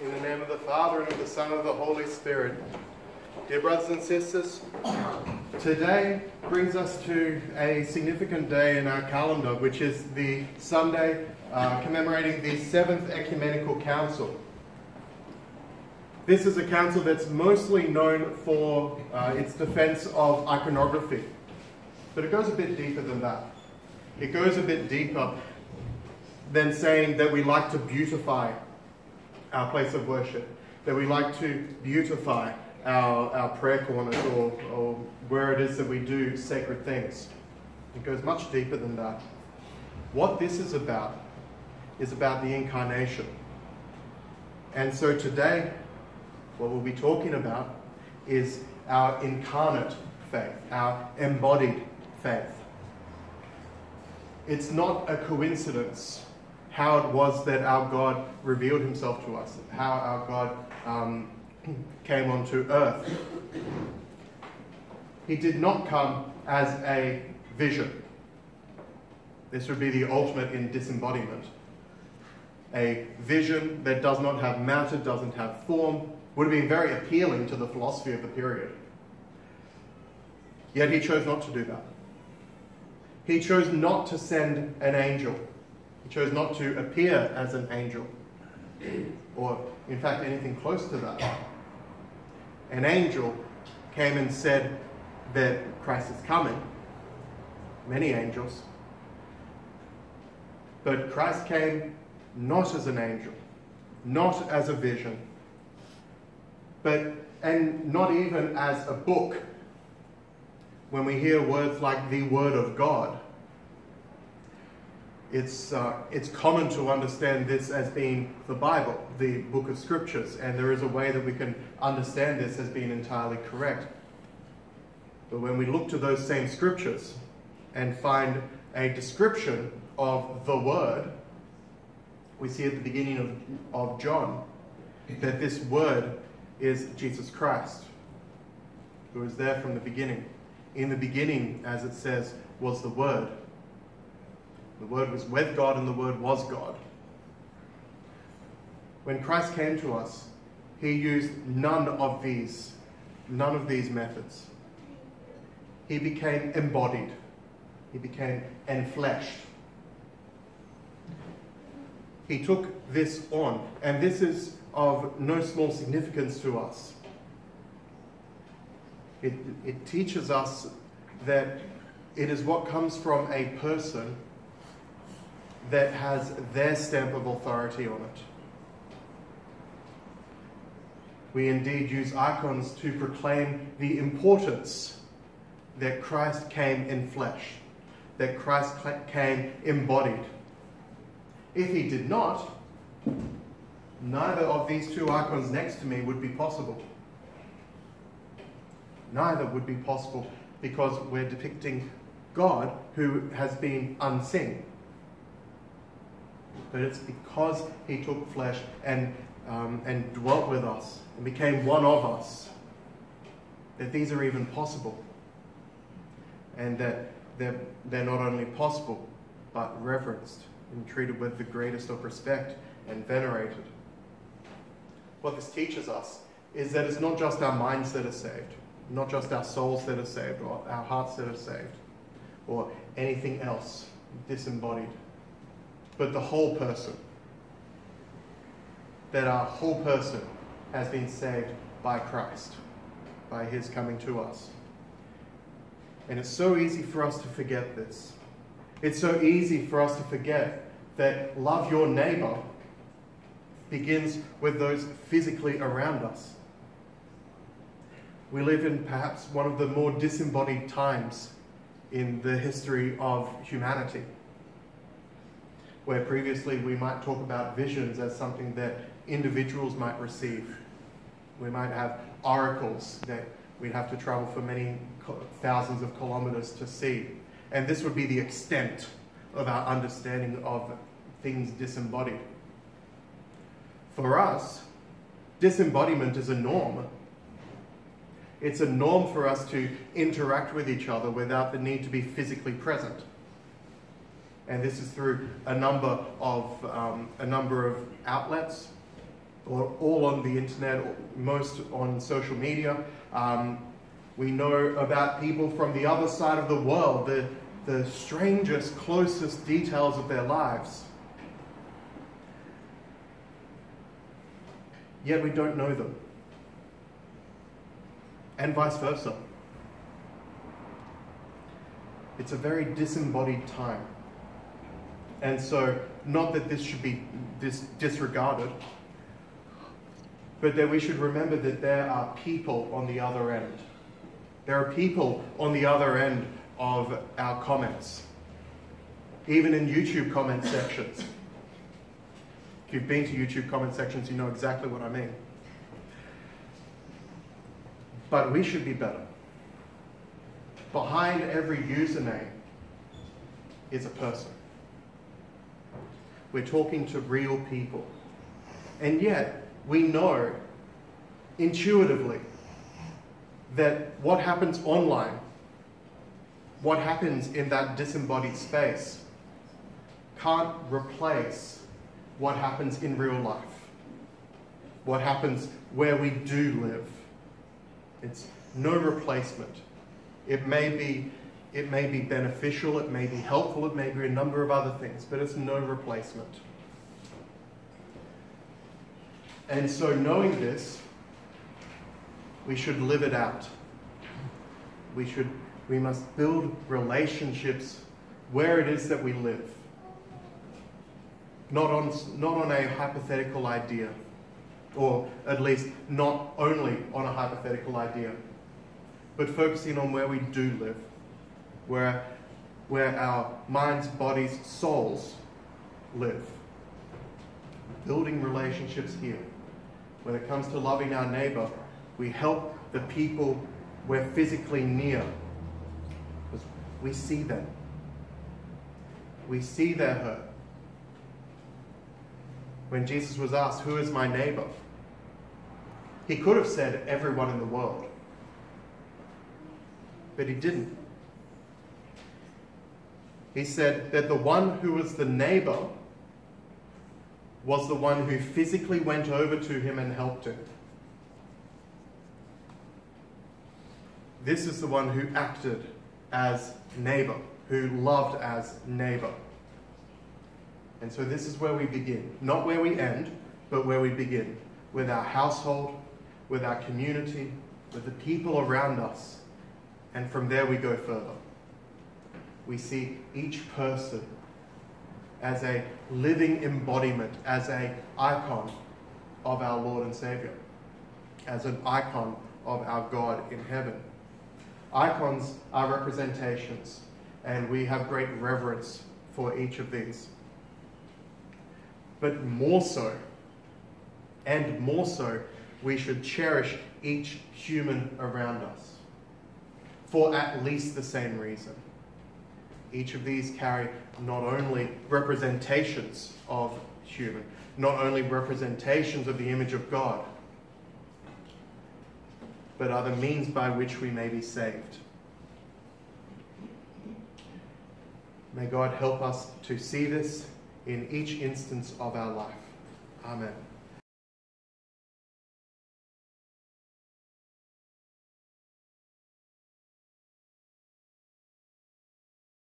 In the name of the Father, and of the Son, and of the Holy Spirit. Dear brothers and sisters, today brings us to a significant day in our calendar, which is the Sunday commemorating the Seventh Ecumenical Council. This is a council that's mostly known for its defense of iconography, but it goes a bit deeper than that. It goes a bit deeper than saying that we like to beautify our place of worship, that we like to beautify our prayer corners or where it is that we do sacred things. It goes much deeper than that. What this is about the incarnation. And so today, what we'll be talking about is our incarnate faith, our embodied faith. It's not a coincidence how it was that our God revealed himself to us, how our God came onto earth. He did not come as a vision. This would be the ultimate in disembodiment. A vision that does not have matter, doesn't have form, would have been very appealing to the philosophy of the period. Yet he chose not to do that. He chose not to send an angel. He chose not to appear as an angel, or in fact anything close to that. An angel came and said that Christ is coming, many angels, but Christ came not as an angel, not as a vision, and not even as a book. When we hear words like the Word of God, it's common to understand this as being the Bible, the book of scriptures, and there is a way that we can understand this as being entirely correct. But when we look to those same scriptures and find a description of the Word, we see at the beginning of John that this Word is Jesus Christ, who was there from the beginning. In the beginning, as it says, was the Word. The Word was with God, and the Word was God. When Christ came to us, he used none of these methods. He became embodied. He became enfleshed. He took this on, and this is of no small significance to us. It teaches us that it is what comes from a person that has their stamp of authority on it. We indeed use icons to proclaim the importance that Christ came in flesh, that Christ came embodied. If he did not, neither of these two icons next to me would be possible. Neither would be possible, because we're depicting God who has been unseen. But it's because he took flesh and dwelt with us and became one of us that these are even possible. And that they're not only possible, but reverenced and treated with the greatest of respect and venerated. What this teaches us is that it's not just our minds that are saved, not just our souls that are saved, or our hearts that are saved, or anything else disembodied, but the whole person. That our whole person has been saved by Christ, by his coming to us. And it's so easy for us to forget this. It's so easy for us to forget that love your neighbor begins with those physically around us. We live in perhaps one of the more disembodied times in the history of humanity, where previously we might talk about visions as something that individuals might receive. We might have oracles that we'd have to travel for many thousands of kilometers to see. And this would be the extent of our understanding of things disembodied. For us, disembodiment is a norm. It's a norm for us to interact with each other without the need to be physically present. And this is through a number of outlets. or all on the internet, or most on social media. We know about people from the other side of the world, the strangest, closest details of their lives. Yet we don't know them. And vice versa. It's a very disembodied time. And so, not that this should be disregarded, but that we should remember that there are people on the other end. There are people on the other end of our comments, even in YouTube comment sections. If you've been to YouTube comment sections, you know exactly what I mean. But we should be better. Behind every username is a person. We're talking to real people. And yet, we know intuitively that what happens online, what happens in that disembodied space, can't replace what happens in real life, what happens where we do live. It's no replacement. It may be beneficial, it may be helpful, it may be a number of other things, but it's no replacement. And so knowing this, we should live it out. We must build relationships where it is that we live. Not on a hypothetical idea, or at least not only on a hypothetical idea, but focusing on where we do live, where our minds, bodies, souls live. Building relationships here. When it comes to loving our neighbor, we help the people we're physically near, because we see them. We see their hurt. When Jesus was asked, "Who is my neighbor?" he could have said, "Everyone in the world." But he didn't. He said that the one who was the neighbor was the one who physically went over to him and helped him. This is the one who acted as neighbor, who loved as neighbor. And so this is where we begin. Not where we end, but where we begin. With our household, with our community, with the people around us. And from there we go further. We see each person as a living embodiment, as an icon of our Lord and Savior, as an icon of our God in heaven. Icons are representations, and we have great reverence for each of these. But more so, and more so, we should cherish each human around us for at least the same reason. Each of these carry not only representations of human, not only representations of the image of God, but are the means by which we may be saved. May God help us to see this in each instance of our life. Amen.